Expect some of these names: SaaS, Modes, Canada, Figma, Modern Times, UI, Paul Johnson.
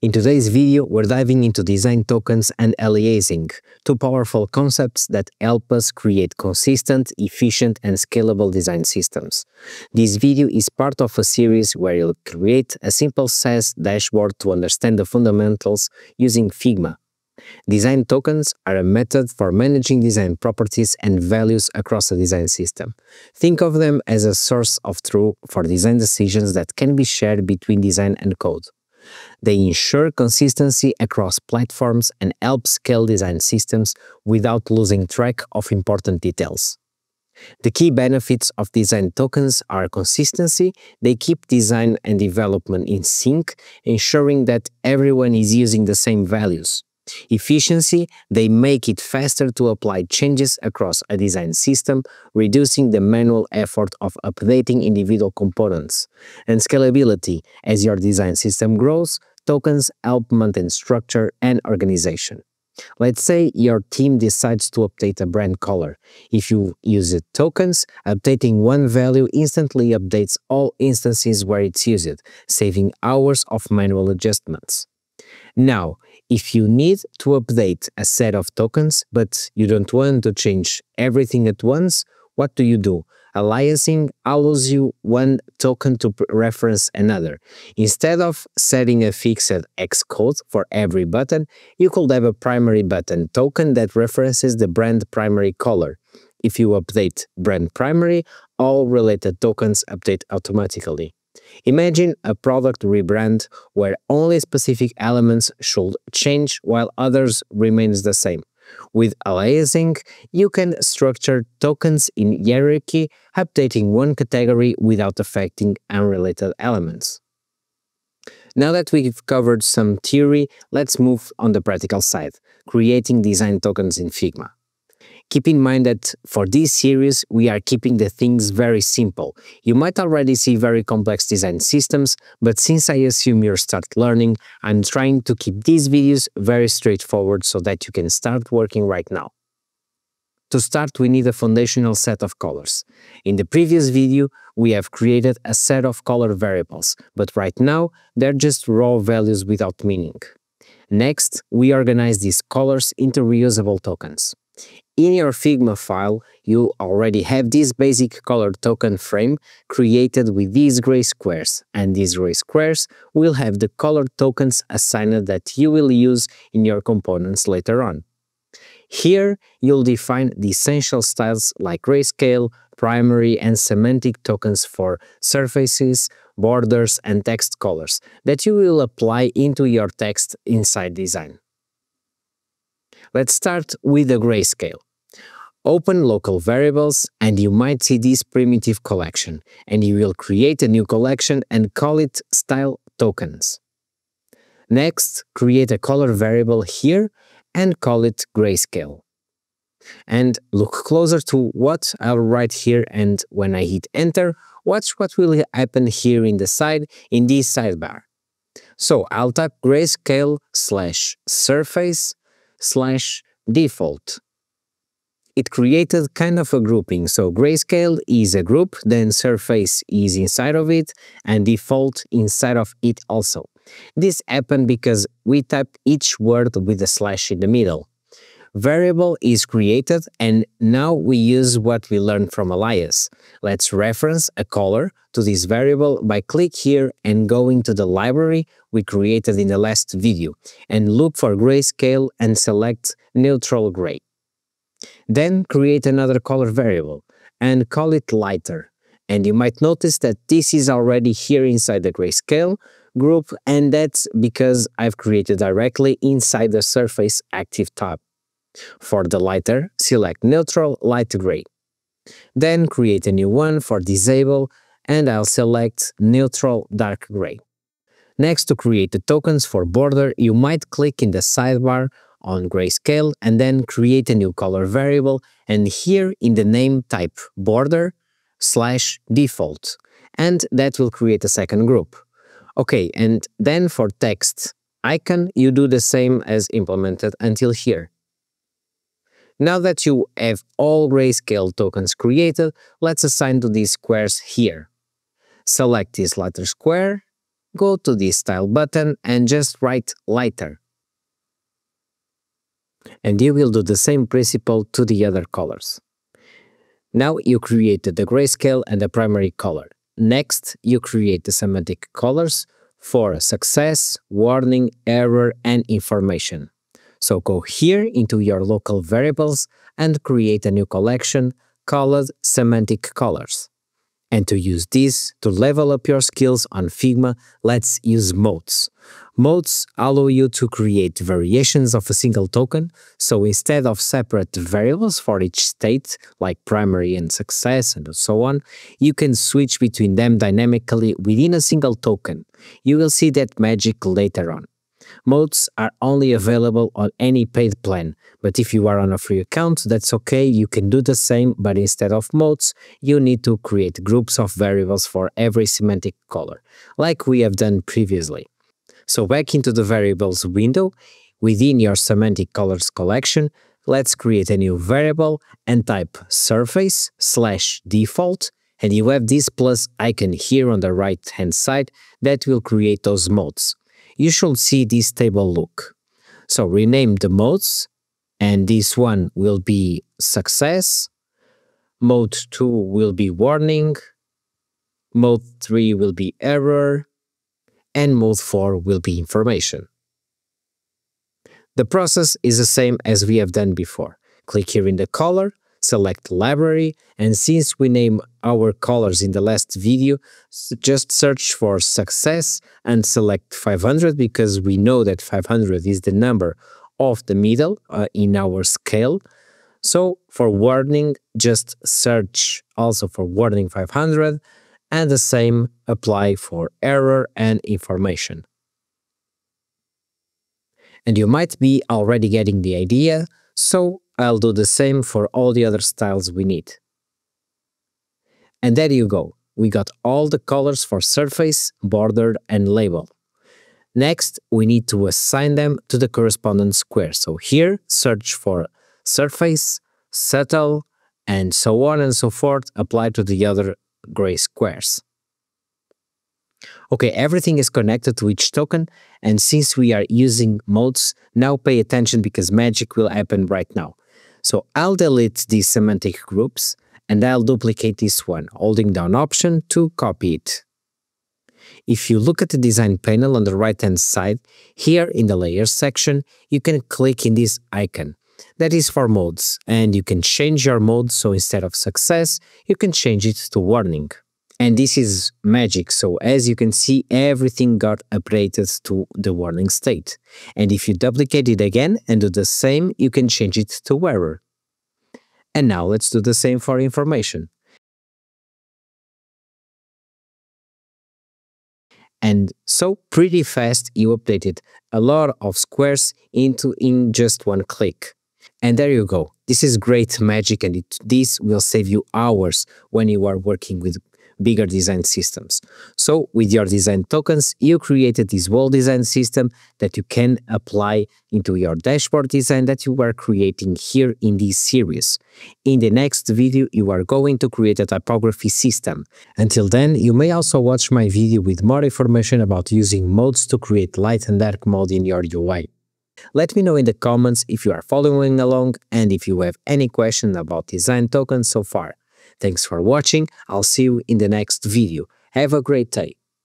In today's video, we're diving into design tokens and aliasing, two powerful concepts that help us create consistent, efficient, and scalable design systems. This video is part of a series where you'll create a simple SaaS dashboard to understand the fundamentals using Figma. Design tokens are a method for managing design properties and values across a design system. Think of them as a source of truth for design decisions that can be shared between design and code. They ensure consistency across platforms and help scale design systems without losing track of important details. The key benefits of design tokens are consistency. They keep design and development in sync, ensuring that everyone is using the same values. Efficiency, they make it faster to apply changes across a design system, reducing the manual effort of updating individual components. And scalability, as your design system grows, tokens help maintain structure and organization. Let's say your team decides to update a brand color. If you use tokens, updating one value instantly updates all instances where it's used, saving hours of manual adjustments. Now, if you need to update a set of tokens, but you don't want to change everything at once, what do you do? Aliasing allows you one token to reference another. Instead of setting a fixed Xcode for every button, you could have a primary button token that references the brand primary color. If you update brand primary, all related tokens update automatically. Imagine a product rebrand where only specific elements should change while others remain the same. With aliasing, you can structure tokens in hierarchy, updating one category without affecting unrelated elements. Now that we've covered some theory, let's move on the practical side, creating design tokens in Figma. Keep in mind that for this series, we are keeping the things very simple. You might already see very complex design systems, but since I assume you'll start learning, I'm trying to keep these videos very straightforward so that you can start working right now. To start, we need a foundational set of colors. In the previous video, we have created a set of color variables, but right now, they're just raw values without meaning. Next, we organize these colors into reusable tokens. In your Figma file, you already have this basic color token frame created with these gray squares, and these gray squares will have the color tokens assigned that you will use in your components later on. Here, you'll define the essential styles like grayscale, primary, and semantic tokens for surfaces, borders, and text colors that you will apply into your text inside design. Let's start with the grayscale. Open local variables and you might see this primitive collection, and you will create a new collection and call it Style Tokens. Next, create a color variable here and call it grayscale. And look closer to what I'll write here, and when I hit enter, watch what will happen here in this sidebar. So I'll type grayscale /surface /default. It created kind of a grouping, so grayscale is a group, then surface is inside of it, and default inside of it also. This happened because we typed each word with a slash in the middle. Variable is created, and now we use what we learned from alias. Let's reference a color to this variable by click here and going to the library we created in the last video, and look for grayscale and select neutral gray. Then create another color variable and call it lighter. And you might notice that this is already here inside the grayscale group, and that's because I've created directly inside the surface active tab. For the lighter, select neutral light gray. Then create a new one for disable, and I'll select neutral dark gray. Next, to create the tokens for border, you might click in the sidebar on grayscale and then create a new color variable, and here in the name type border/default, and that will create a second group. Okay, and then for text icon you do the same as implemented until here. Now that you have all grayscale tokens created, let's assign to these squares here. Select this lighter square, go to the Style button and just write lighter. And you will do the same principle to the other colors. Now you created the grayscale and the primary color. Next, you create the semantic colors for success, warning, error, and information. So go here into your local variables and create a new collection called Semantic Colors. And to use this to level up your skills on Figma, let's use Modes. Modes allow you to create variations of a single token, so instead of separate variables for each state, like primary and success and so on, you can switch between them dynamically within a single token. You will see that magic later on. Modes are only available on any paid plan, but if you are on a free account, that's okay, you can do the same, but instead of modes, you need to create groups of variables for every semantic color, like we have done previously. So back into the variables window, within your semantic colors collection, let's create a new variable and type surface/default, and you have this plus icon here on the right-hand side that will create those modes. You should see this table look. So rename the modes, and this one will be success, mode 2 will be warning, mode 3 will be error, and mode 4 will be information. The process is the same as we have done before. Click here in the color, select library, and since we named our colors in the last video, just search for success and select 500 because we know that 500 is the number of the middle in our scale. So for warning, just search also for warning 500, and the same apply for error and information. And you might be already getting the idea, so I'll do the same for all the other styles we need. And there you go, we got all the colors for surface, border, and label. Next, we need to assign them to the corresponding square. So here, search for surface, subtle, and so on and so forth, apply to the other gray squares. Okay, everything is connected to each token, and since we are using modes, now pay attention because magic will happen right now. So I'll delete these semantic groups, and I'll duplicate this one, holding down Option to copy it. If you look at the design panel on the right-hand side, here in the Layers section, you can click in this icon. That is for modes, and you can change your mode, so instead of success, you can change it to warning. And this is magic, so as you can see, everything got updated to the warning state. And if you duplicate it again and do the same, you can change it to error. And now let's do the same for information. And so pretty fast you updated a lot of squares in just one click. And there you go. This is great magic, and this will save you hours when you are working with bigger design systems. So with your design tokens, you created this whole design system that you can apply into your dashboard design that you were creating here in this series. In the next video, you are going to create a typography system. Until then, you may also watch my video with more information about using modes to create light and dark mode in your UI. Let me know in the comments if you are following along and if you have any question about design tokens so far. Thanks for watching, I'll see you in the next video. Have a great day!